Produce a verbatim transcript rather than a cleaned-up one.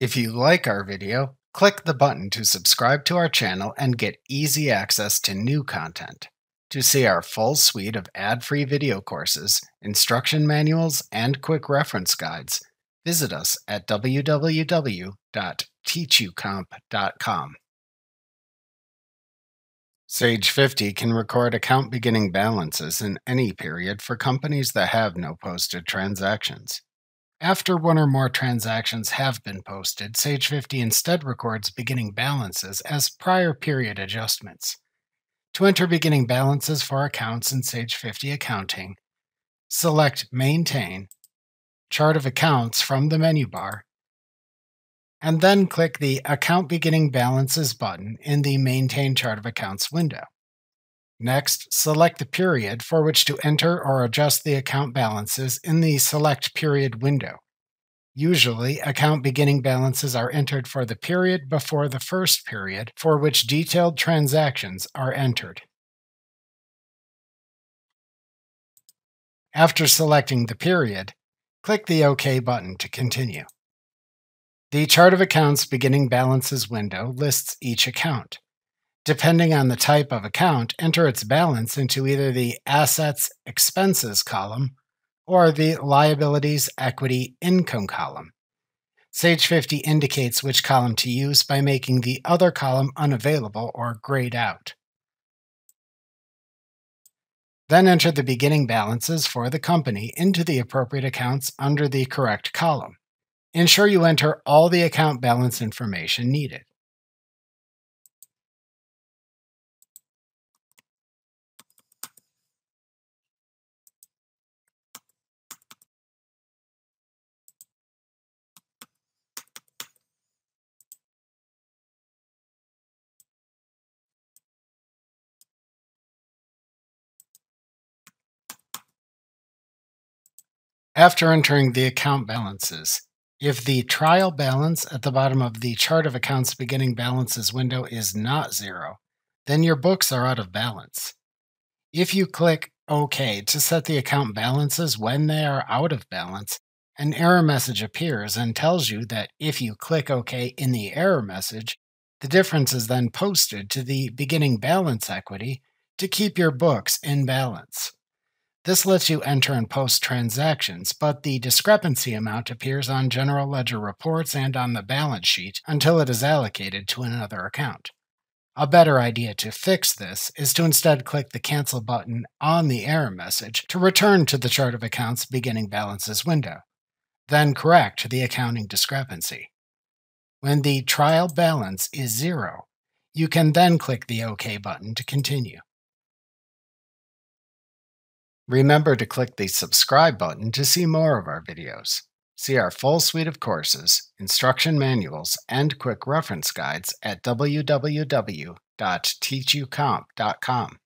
If you like our video, click the button to subscribe to our channel and get easy access to new content. To see our full suite of ad-free video courses, instruction manuals, and quick reference guides, visit us at w w w dot teach u comp dot com. Sage fifty can record account beginning balances in any period for companies that have no posted transactions. After one or more transactions have been posted, Sage fifty instead records beginning balances as prior period adjustments. To enter beginning balances for accounts in Sage fifty Accounting, select Maintain, Chart of Accounts from the menu bar, and then click the Account Beginning Balances button in the Maintain Chart of Accounts window. Next, select the period for which to enter or adjust the account balances in the Select Period window. Usually, account beginning balances are entered for the period before the first period for which detailed transactions are entered. After selecting the period, click the OK button to continue. The Chart of Accounts Beginning Balances window lists each account. Depending on the type of account, enter its balance into either the Assets Expenses column or the Liabilities Equity Income column. Sage fifty indicates which column to use by making the other column unavailable or grayed out. Then enter the beginning balances for the company into the appropriate accounts under the correct column. Ensure you enter all the account balance information needed. After entering the account balances, if the trial balance at the bottom of the Chart of Accounts Beginning Balances window is not zero, then your books are out of balance. If you click OK to set the account balances when they are out of balance, an error message appears and tells you that if you click OK in the error message, the difference is then posted to the beginning balance equity to keep your books in balance. This lets you enter and post transactions, but the discrepancy amount appears on general ledger reports and on the balance sheet until it is allocated to another account. A better idea to fix this is to instead click the Cancel button on the error message to return to the Chart of Accounts Beginning Balances window, then correct the accounting discrepancy. When the trial balance is zero, you can then click the OK button to continue. Remember to click the subscribe button to see more of our videos. See our full suite of courses, instruction manuals, and quick reference guides at w w w dot teach u comp dot com.